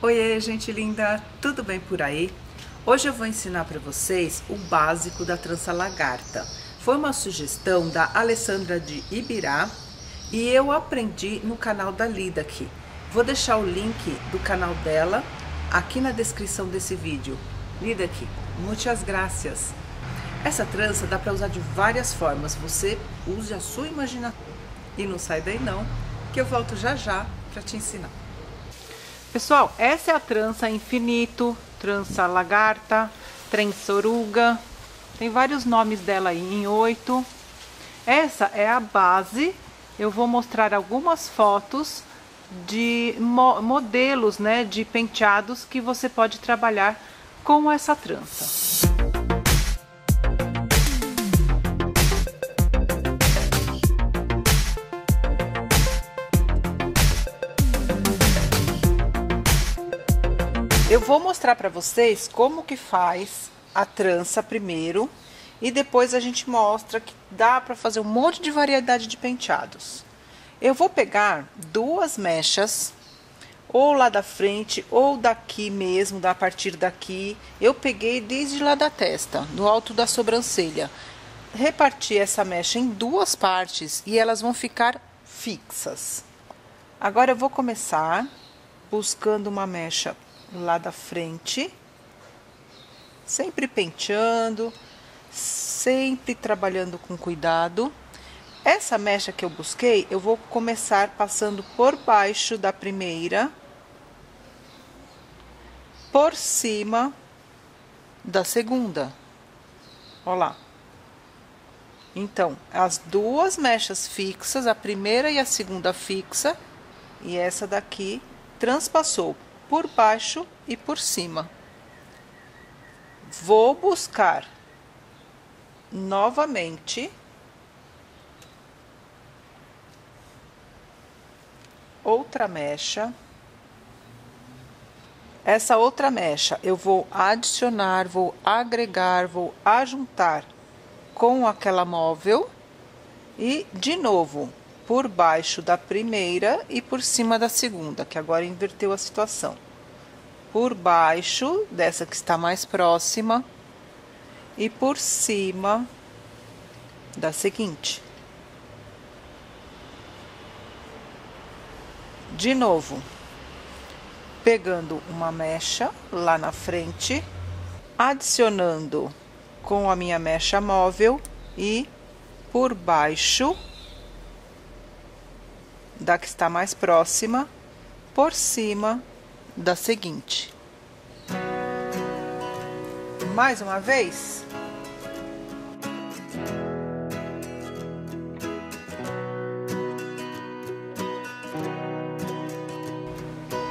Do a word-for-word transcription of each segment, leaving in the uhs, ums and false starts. Oiê, gente linda, tudo bem por aí? Hoje eu vou ensinar para vocês o básico da trança lagarta. Foi uma sugestão da Alessandra de Ibirá e eu aprendi no canal da Lida aqui. Vou deixar o link do canal dela aqui na descrição desse vídeo. Lida aqui, muitas graças! Essa trança dá para usar de várias formas, você use a sua imaginação. E não sai daí não, que eu volto já já para te ensinar. Pessoal, essa é a trança infinito, trança lagarta, trençoruga, tem vários nomes dela aí em oito. Essa é a base, eu vou mostrar algumas fotos de mo modelos, né, de penteados que você pode trabalhar com essa trança. Eu vou mostrar para vocês como que faz a trança primeiro e depois a gente mostra que dá para fazer um monte de variedade de penteados. Eu vou pegar duas mechas, ou lá da frente, ou daqui mesmo, a partir daqui. Eu peguei desde lá da testa, no alto da sobrancelha. Reparti essa mecha em duas partes e elas vão ficar fixas. Agora eu vou começar buscando uma mecha lá da frente, sempre penteando, sempre trabalhando com cuidado. Essa mecha que eu busquei, eu vou começar passando por baixo da primeira, por cima da segunda. Ó lá. Então, as duas mechas fixas, a primeira e a segunda fixa, e essa daqui transpassou por baixo e por cima. Vou buscar novamente outra mecha. Essa outra mecha eu vou adicionar, vou agregar, vou ajuntar com aquela móvel e de novo por baixo da primeira e por cima da segunda, que agora inverteu a situação. Por baixo dessa que está mais próxima e por cima da seguinte. De novo, pegando uma mecha lá na frente, adicionando com a minha mecha móvel e por baixo da que está mais próxima, por cima da seguinte. Mais uma vez.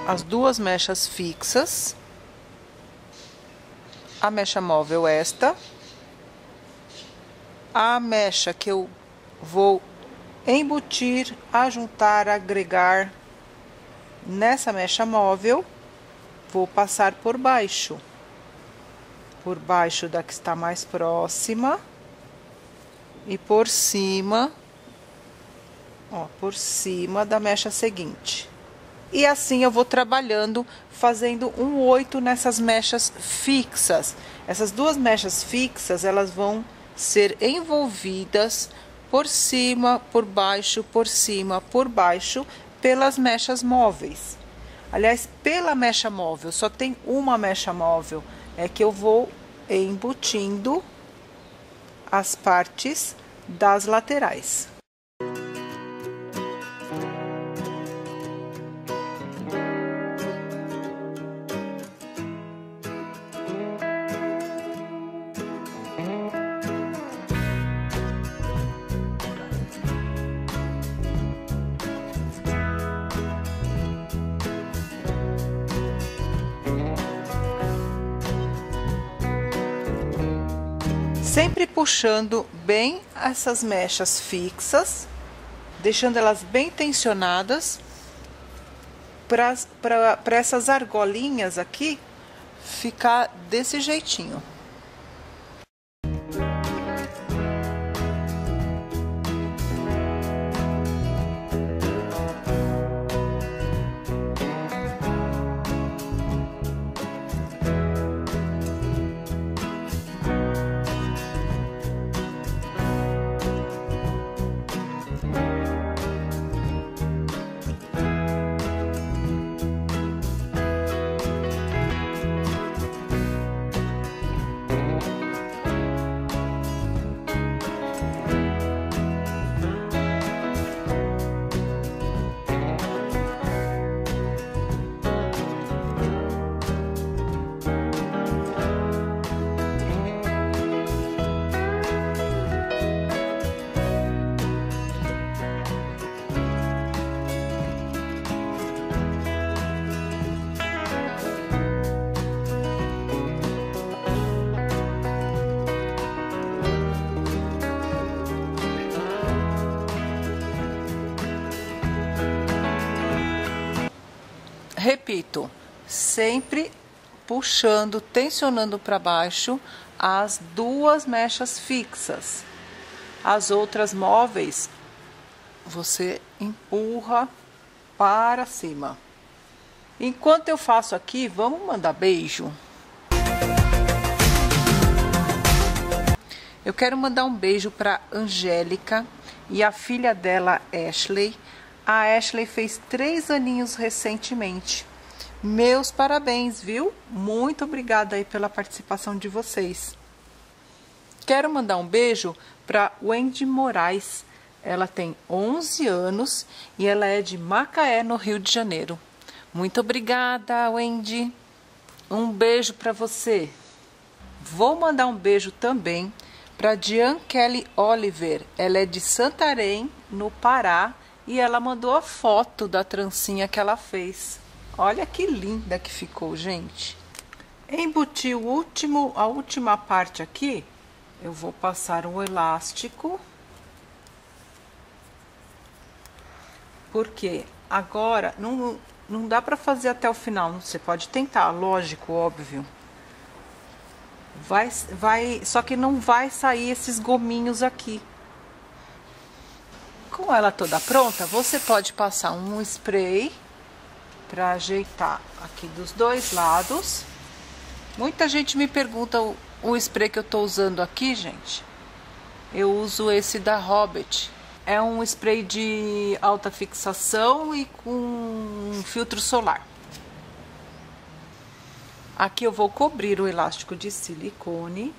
As duas mechas fixas, a mecha móvel esta, a mecha que eu vou embutir, ajuntar, agregar nessa mecha móvel, vou passar por baixo, por baixo da que está mais próxima e por cima, ó, por cima da mecha seguinte. E assim eu vou trabalhando, fazendo um oito nessas mechas fixas. Essas duas mechas fixas, elas vão ser envolvidas por cima, por baixo, por cima, por baixo, pelas mechas móveis. Aliás, pela mecha móvel, só tem uma mecha móvel, é que eu vou embutindo as partes das laterais. Sempre puxando bem essas mechas fixas, deixando elas bem tensionadas, para essas argolinhas aqui ficar desse jeitinho. Repito, sempre puxando, tensionando para baixo as duas mechas fixas. As outras móveis, você empurra para cima. Enquanto eu faço aqui, vamos mandar beijo? Eu quero mandar um beijo para Angélica e a filha dela, Ashley. A Ashley fez três aninhos recentemente. Meus parabéns, viu? Muito obrigada aí pela participação de vocês. Quero mandar um beijo para Wendy Moraes. Ela tem onze anos e ela é de Macaé, no Rio de Janeiro. Muito obrigada, Wendy. Um beijo para você. Vou mandar um beijo também para Jean Kelly Oliver. Ela é de Santarém, no Pará, e ela mandou a foto da trancinha que ela fez. Olha que linda que ficou, gente. Embuti o último, a última parte aqui, eu vou passar um elástico, porque agora não, não dá para fazer até o final. Você pode tentar, lógico, óbvio. Vai, vai, só que não vai sair esses gominhos aqui. Com ela toda pronta, você pode passar um spray para ajeitar aqui dos dois lados. Muita gente me pergunta o, o spray que eu tô usando aqui, gente. Eu uso esse da Hobety. É um spray de alta fixação e com um filtro solar. Aqui eu vou cobrir o elástico de silicone.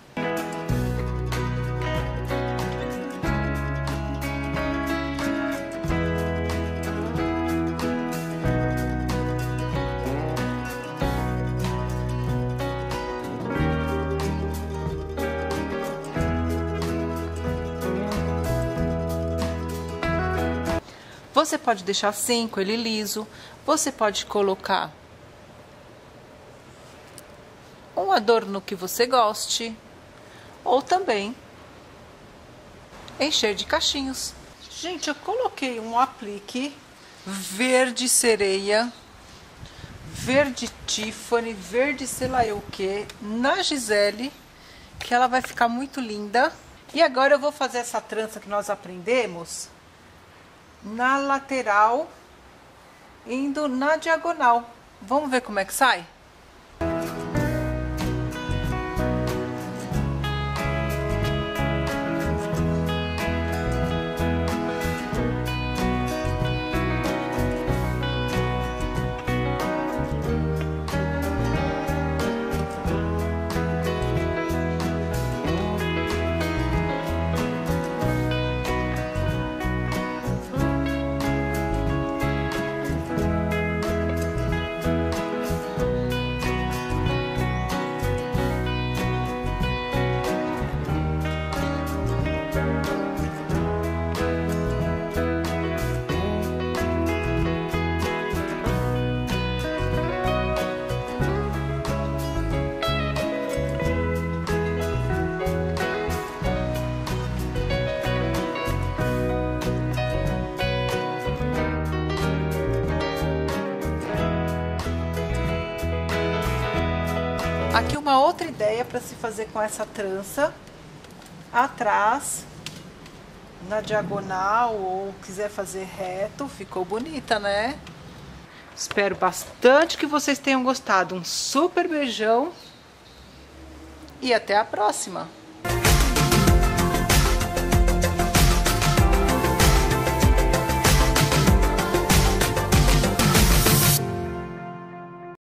Você pode deixar assim com ele liso. Você pode colocar um adorno que você goste, ou também encher de cachinhos. Gente, eu coloquei um aplique verde sereia, verde Tiffany, verde sei lá eu o que, na Gisele, que ela vai ficar muito linda. E agora eu vou fazer essa trança que nós aprendemos na lateral, indo na diagonal. Vamos ver como é que sai? Aqui uma outra ideia para se fazer com essa trança, atrás, na diagonal, ou quiser fazer reto, ficou bonita, né? Espero bastante que vocês tenham gostado. Um super beijão e até a próxima!